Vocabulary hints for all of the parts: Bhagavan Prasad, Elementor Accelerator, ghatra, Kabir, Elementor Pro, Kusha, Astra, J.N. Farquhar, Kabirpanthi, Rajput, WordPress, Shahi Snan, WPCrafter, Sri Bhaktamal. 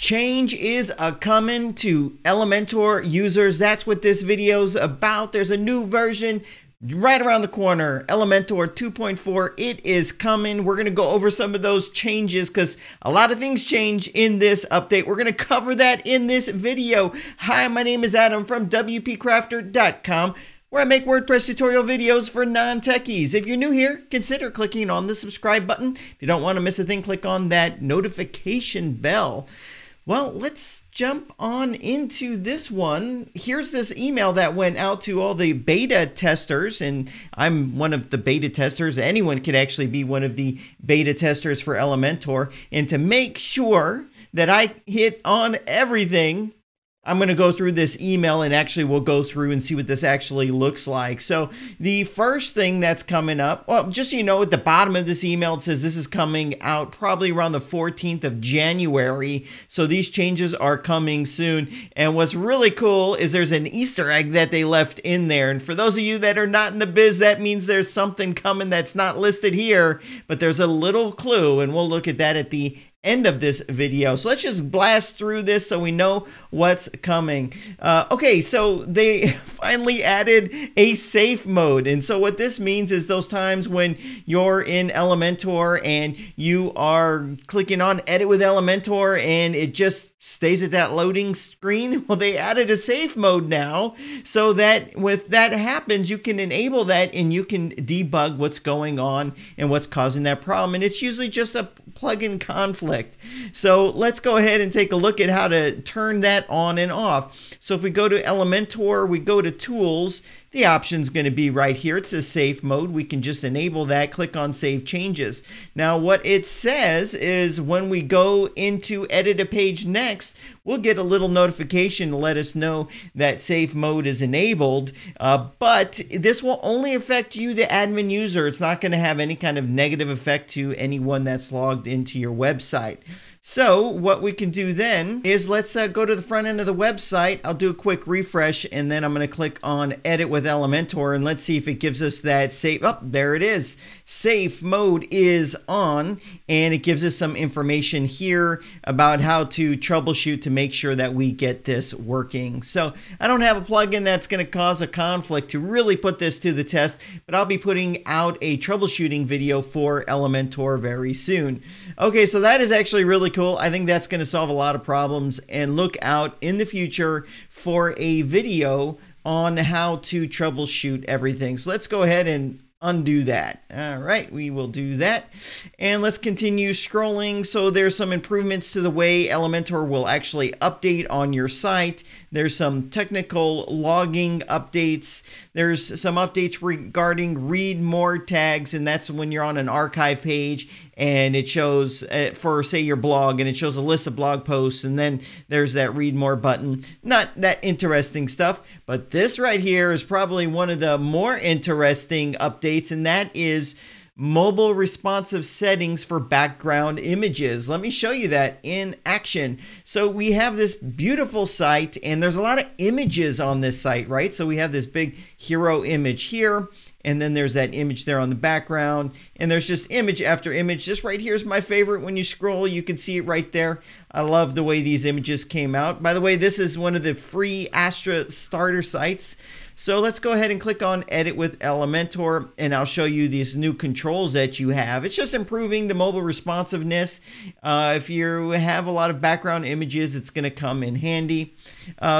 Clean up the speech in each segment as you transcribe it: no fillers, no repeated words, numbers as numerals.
Change is a-coming to Elementor users. That's what this video's about. There's a new version right around the corner, Elementor 2.4. It is coming. We're going to go over some of those changes because a lot of things change in this update. We're going to cover that in this video. Hi, my name is Adam from WPCrafter.com, where I make WordPress tutorial videos for non-techies. If you're new here, consider clicking on the subscribe button. If you don't want to miss a thing, click on that notification bell. Well, let's jump on into this one. Here's this email that went out to all the beta testers, and I'm one of the beta testers. Anyone could actually be one of the beta testers for Elementor. And to make sure that I hit on everything, I'm going to go through this email, and actually we'll go through and see what this actually looks like. So the first thing that's coming up, well, just so you know, at the bottom of this email, it says this is coming out probably around the 14th of January. So these changes are coming soon. And what's really cool is there's an Easter egg that they left in there. And for those of you that are not in the biz, that means there's something coming that's not listed here, but there's a little clue, and we'll look at that at the end of this video. So let's just blast through this so we know what's coming. Okay, so they finally added a safe mode. And so what this means is those times when you're in Elementor and you are clicking on Edit with Elementor and it just stays at that loading screen. Well, they added a safe mode now so that if that happens, you can enable that and you can debug what's going on and what's causing that problem. And it's usually just a plug-in conflict. So let's go ahead and take a look at how to turn that on and off. So if we go to Elementor, we go to Tools, the option's going to be right here. It says Safe Mode. We can just enable that, click on Save Changes. Now what it says is when we go into Edit a Page next, we'll get a little notification to let us know that Safe Mode is enabled, but this will only affect you, the admin user. It's not going to have any kind of negative effect to anyone that's logged into your website. So what we can do then is let's go to the front end of the website. I'll do a quick refresh, and then I'm going to click on Edit with Elementor, and let's see if it gives us that safe. Oh, there it is. Safe mode is on, and it gives us some information here about how to troubleshoot to make sure that we get this working. So I don't have a plugin that's going to cause a conflict to really put this to the test, but I'll be putting out a troubleshooting video for Elementor very soon. Okay, so that is actually really cool. I think that's going to solve a lot of problems, and look out in the future for a video on how to troubleshoot everything. So let's go ahead and undo that. All right, we will do that. And let's continue scrolling. So there's some improvements to the way Elementor will actually update on your site. There's some technical logging updates. There's some updates regarding read more tags, and that's when you're on an archive page and it shows for, say, your blog, and it shows a list of blog posts, and then there's that read more button. Not that interesting stuff, but this right here is probably one of the more interesting updates, and that is mobile responsive settings for background images. Let me show you that in action. So we have this beautiful site, and there's a lot of images on this site, right? So we have this big hero image here, and then there's that image there on the background, and there's just image after image. This right here is my favorite. When you scroll, you can see it right there. I love the way these images came out. By the way, this is one of the free Astra starter sites. So let's go ahead and click on Edit with Elementor, and I'll show you these new controls that you have. It's just improving the mobile responsiveness. If you have a lot of background images, it's going to come in handy.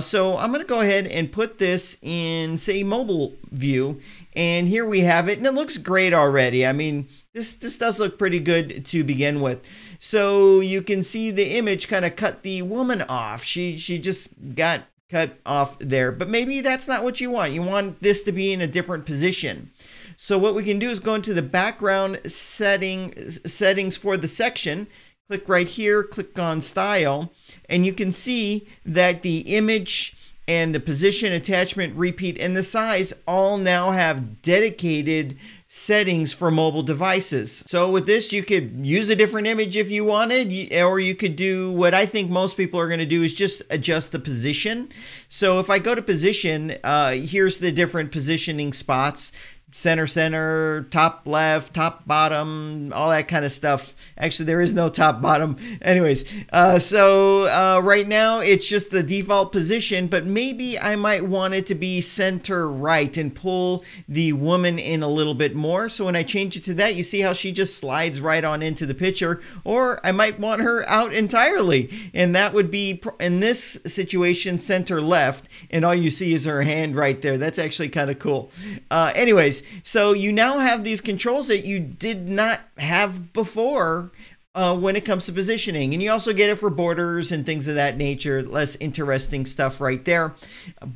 So I'm going to go ahead and put this in, say, mobile view, and here we have it, and it looks great already. I mean, this does look pretty good to begin with. So you can see the image kind of cut the woman off. She just got cut off there, but maybe that's not what you want. You want this to be in a different position. So what we can do is go into the background settings for the section, click right here, click on style, and you can see that the image and the position, attachment, repeat, and the size all now have dedicated settings for mobile devices. So with this, you could use a different image if you wanted, or you could do what I think most people are going to do, is just adjust the position. So if I go to position, here's the different positioning spots. center, top left, top bottom, all that kind of stuff. Actually, there is no top bottom. Anyways, right now it's just the default position, but maybe I might want it to be center right and pull the woman in a little bit more. So when I change it to that, you see how she just slides right on into the picture, or I might want her out entirely. And that would be, in this situation, center left, and all you see is her hand right there. That's actually kind of cool. Anyways, so you now have these controls that you did not have before when it comes to positioning. And you also get it for borders and things of that nature, less interesting stuff right there.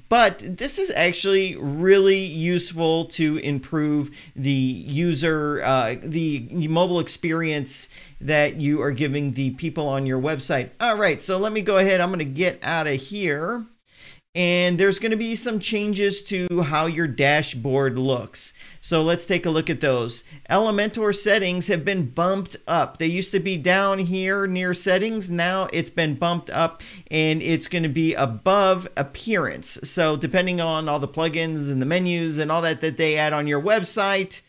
But this is actually really useful to improve the user, the mobile experience that you are giving the people on your website. All right, so let me go ahead. I'm going to get out of here. And there's going to be some changes to how your dashboard looks. So let's take a look at those. Elementor settings have been bumped up. They used to be down here near settings. Now it's been bumped up and it's going to be above appearance. So depending on all the plugins and the menus and all that that they add on your website,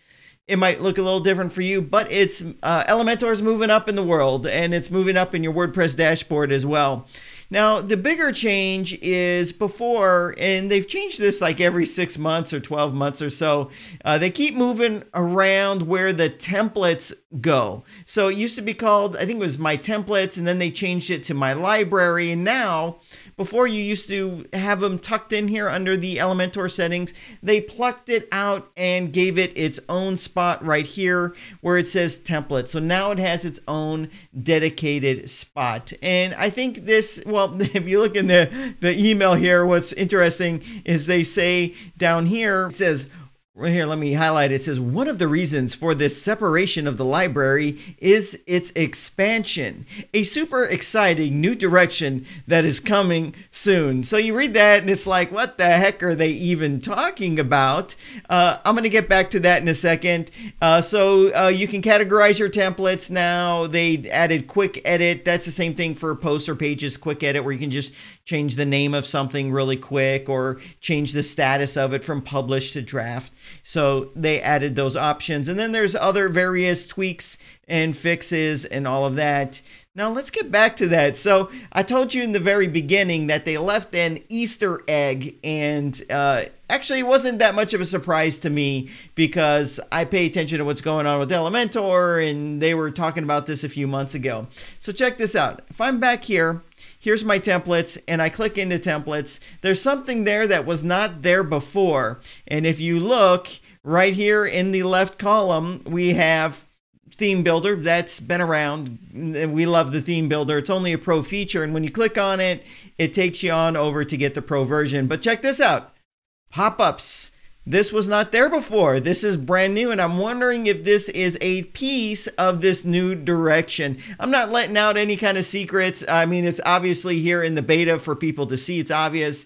it might look a little different for you, but it's Elementor is moving up in the world, and it's moving up in your WordPress dashboard as well. Now, the bigger change is before, and they've changed this like every 6 months or 12 months or so, they keep moving around where the templates go. So it used to be called, I think it was My Templates, and then they changed it to My Library. And now, before you used to have them tucked in here under the Elementor settings, they plucked it out and gave it its own spot right here where it says template. So now it has its own dedicated spot. And I think this, well, if you look in the email here, what's interesting is they say down here, it says, right here, let me highlight it. It says, one of the reasons for this separation of the library is its expansion, a super exciting new direction that is coming soon. So you read that and it's like, what the heck are they even talking about? I'm going to get back to that in a second. You can categorize your templates now. They added quick edit. That's the same thing for posts or pages, quick edit, where you can just change the name of something really quick or change the status of it from published to draft. So they added those options. And then there's other various tweaks and fixes and all of that. Now let's get back to that. So I told you in the very beginning that they left an Easter egg, and actually it wasn't that much of a surprise to me because I pay attention to what's going on with Elementor, and they were talking about this a few months ago. So check this out. If I'm back here, here's My Templates, and I click into templates. There's something there that was not there before. And if you look right here in the left column, we have Theme Builder. That's been around, and we love the Theme Builder. It's only a pro feature, and when you click on it, it takes you on over to get the pro version. But check this out, pop-ups. This was not there before. This is brand new, and I'm wondering if this is a piece of this new direction. I'm not letting out any kind of secrets. I mean, it's obviously here in the beta for people to see. It's obvious.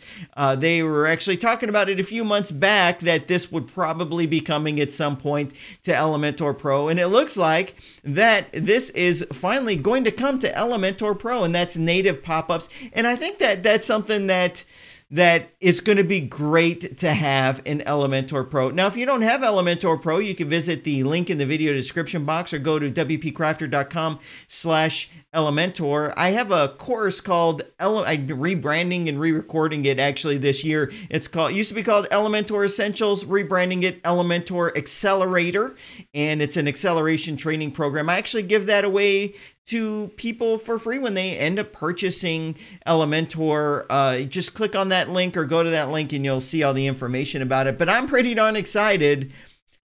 They were actually talking about it a few months back that this would probably be coming at some point to Elementor Pro, and it looks like that this is finally going to come to Elementor Pro, and that's native pop-ups. And I think that that's something that it's going to be great to have in Elementor Pro. Now, if you don't have Elementor Pro, you can visit the link in the video description box or go to wpcrafter.com/Elementor. I have a course called, I'm rebranding and re-recording it actually this year. It's called, it used to be called Elementor Essentials, rebranding it Elementor Accelerator, and it's an acceleration training program. I actually give that away to people for free when they end up purchasing Elementor. Just click on that link or go to that link and you'll see all the information about it. But I'm pretty darn excited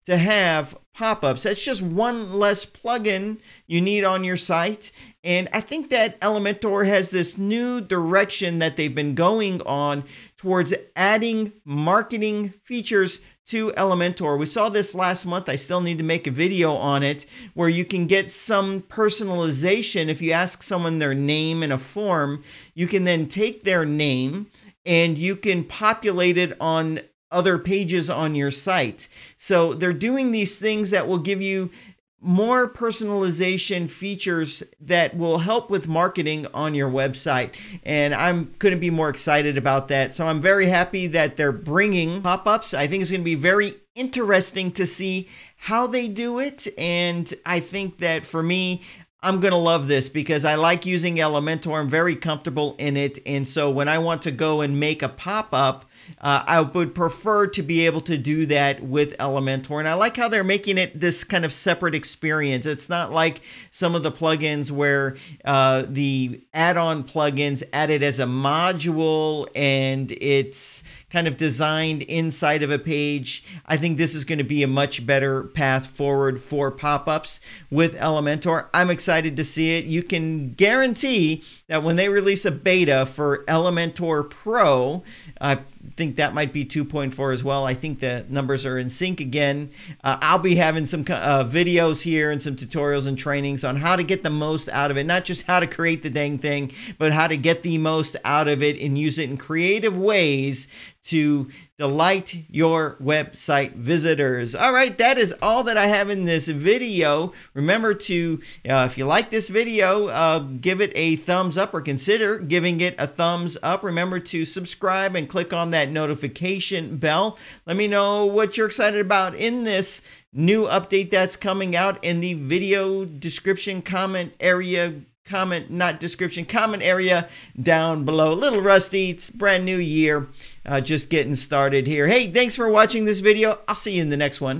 to have pop-ups. That's just one less plugin you need on your site. And I think that Elementor has this new direction that they've been going on towards adding marketing features to Elementor. We saw this last month. I still need to make a video on it where you can get some personalization. If you ask someone their name in a form, you can then take their name and you can populate it on other pages on your site. So they're doing these things that will give you more personalization features that will help with marketing on your website. And I couldn't be more excited about that. So I'm very happy that they're bringing pop-ups. I think it's going to be very interesting to see how they do it. And I think that for me, I'm going to love this because I like using Elementor. I'm very comfortable in it. And so when I want to go and make a pop-up, I would prefer to be able to do that with Elementor. And I like how they're making it this kind of separate experience. It's not like some of the plugins where the add-on plugins add it as a module and it's kind of designed inside of a page. I think this is going to be a much better path forward for pop-ups with Elementor. I'm excited to see it. You can guarantee that when they release a beta for Elementor Pro, I think that might be 2.4 as well. I think the numbers are in sync again. I'll be having some videos here and some tutorials and trainings on how to get the most out of it. Not just how to create the dang thing, but how to get the most out of it and use it in creative ways to delight your website visitors. All right, that is all that I have in this video. Remember to, if you like this video, give it a thumbs up or consider giving it a thumbs up. Remember to subscribe and click on that notification bell. Let me know what you're excited about in this new update that's coming out in the video description comment area. Comment area down below. A little rusty, it's brand new year, just getting started here. Hey, thanks for watching this video. I'll see you in the next one.